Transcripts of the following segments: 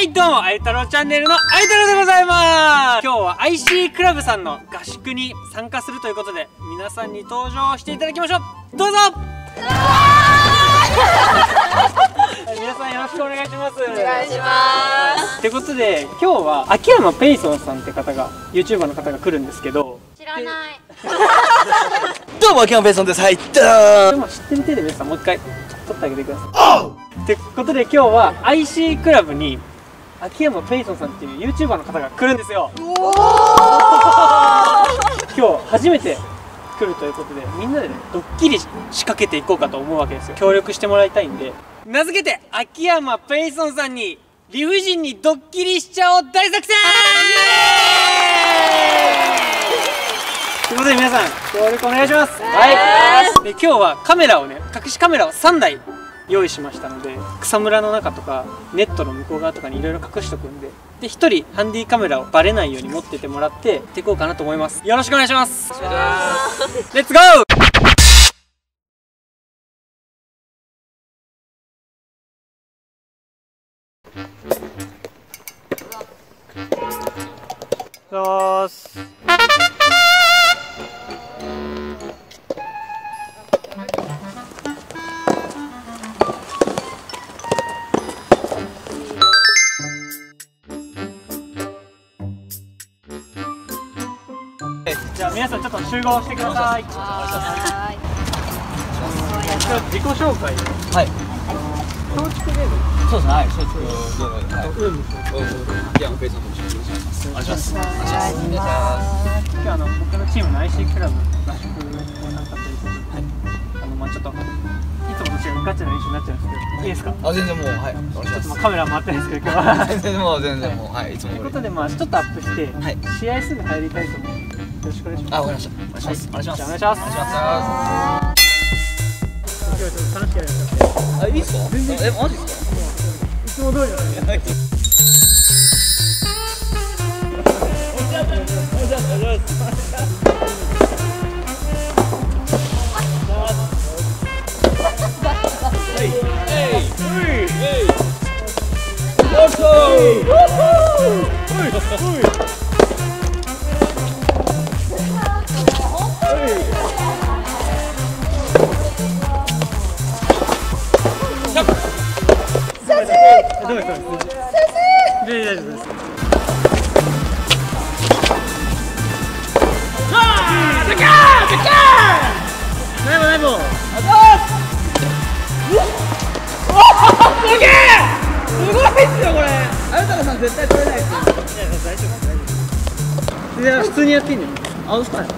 はいどうも、あゆ太郎チャンネルのあゆ太郎でございます。今日は IC クラブさんの合宿に参加するということで、皆さんに登場していただきましょう。どうぞ皆さんよろしくお願いします。お願いしますってことで、今日は秋山ペイソンさんって方が YouTuber の方が来るんですけど、知らないどうも秋山ペイソンです。はい、でも知ってるテレビさんもう一回撮ってあげてください。ってことで今日は IC クラブに秋山ペイソンさんっていう YouTuber の方が来るんですよ。今日初めて来るということで、みんなでねドッキリ仕掛けていこうかと思うわけですよ。協力してもらいたいんで、名付けて秋山ペイソンさんに理不尽にドッキリしちゃおう大作戦ということで、皆さん協力お願いします。はい。で今日はカメラをね、隠しカメラを3台用意しましたので、草むらの中とかネットの向こう側とかにいろいろ隠しとくんで、で1人ハンディカメラをバレないように持っててもらってやっていこうかなと思います。よろしくお願いします。レッツゴー。そうっす。じゃあ皆さんちょっと集合してください。はい。自己紹介。はい。松竹ゲーム。そうですね。はい。松竹ゲーム。はい。秋山ペイソンと申します。お願いします。お願いします。今日僕のチームの IC クラブ合宿に参加ということで、ちょっといつもと違うガチな練習になっちゃうんですけど、いいですか？あ、全然もうはい。ちょっとカメラ回ってないですけど今日は。全然もうはい。いつも。ということでちょっとアップして試合数に入りたいと思います。よろしくお願いします。あ、わかりました。お願いします。お願いします。お願いします。楽しくやりましょう。あ、いいですか？全然。え、マジですか？いつも通りだね。絶対取れないですよ。大丈夫大丈夫。普通にやっていいんだよ。アウトサイド。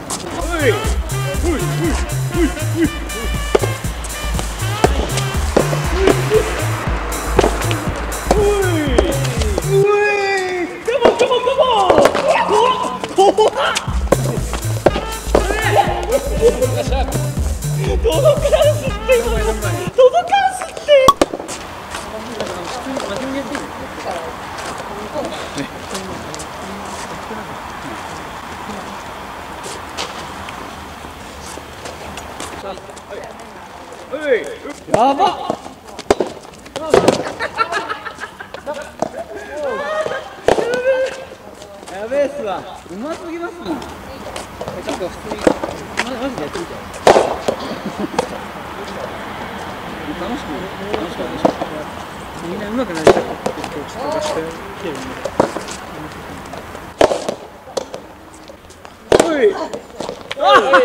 やばっ。やべえっすわ。うますぎますもん。ちょっと普通にマジでやってみて。楽しくでしょ。みんな上手くなりたい。ちょっとしてきてるんで。おい。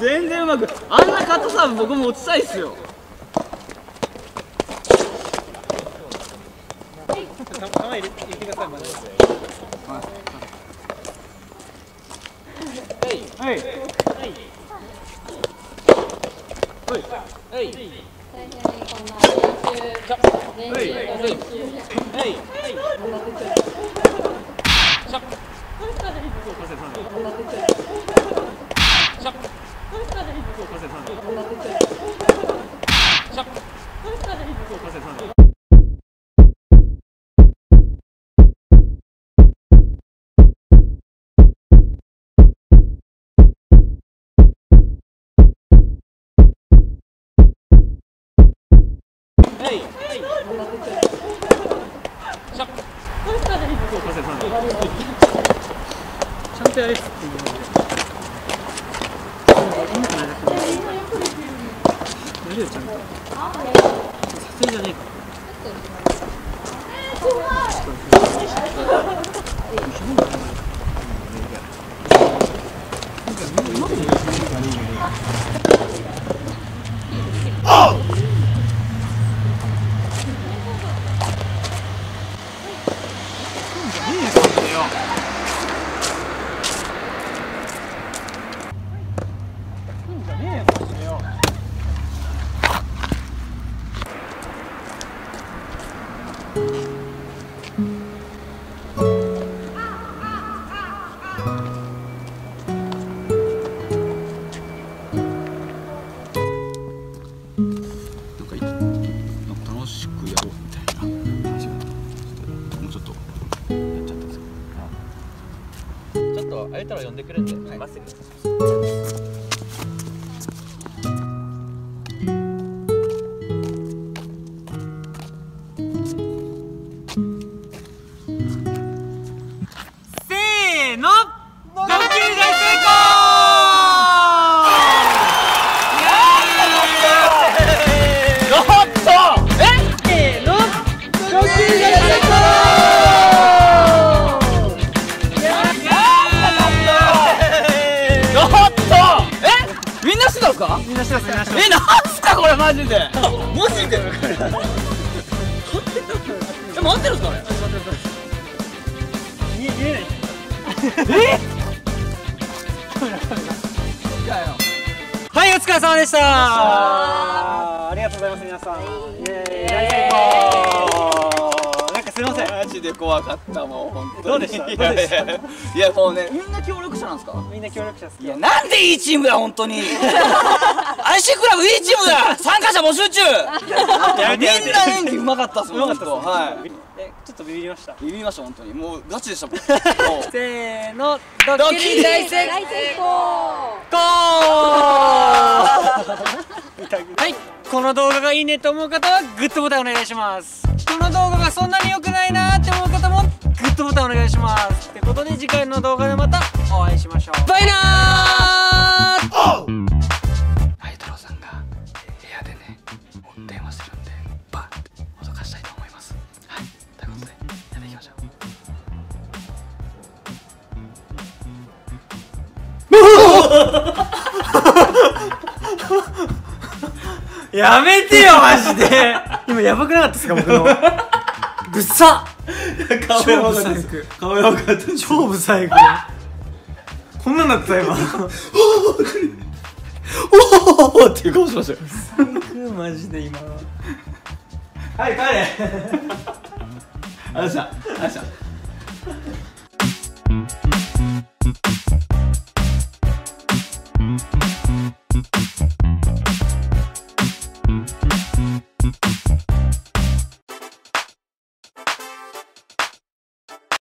全然うまく、あんなカットサーブ僕も落ちたいっすよ。はい。ちゃんとやれって言うのでやるよ、ちゃんと撮影じゃねえか。あれたら呼んでくれんで、はい、待ってください。マジでマジでこれえ、回ってるんすかあれ。見えないえはい、お疲れ様でした。ありがとうございます皆さん。なんかすいません、マジで怖かったもう本当に。どうでしたどうでした。いやもうね、みんな協力者なんですか。みんな協力者です。いやなんでいいチームだ本当に。ICクラブいいチームだ。参加者募集中。みんな演技うまかったっすもん。ちょっとビビりました。ビビりました本当に。もうガチでしたもん。せーの、ドッキリ大成功。はい、この動画がいいねと思う方はグッドボタンお願いします。人の動画がそんなに良くないなって思う方もグッドボタンお願いします。ってことで次回の動画でまたお会いしましょう。バイナー。やめてよマジで。今やばくなかったですか僕の。ぶっさ。超やばかったです。顔やばかった。超ぶさいこれ。こんなんだった今。おおっていう顔しましたよ。ぶさいマジで今。はい帰れ。ありがとうございました。ありがとうございました。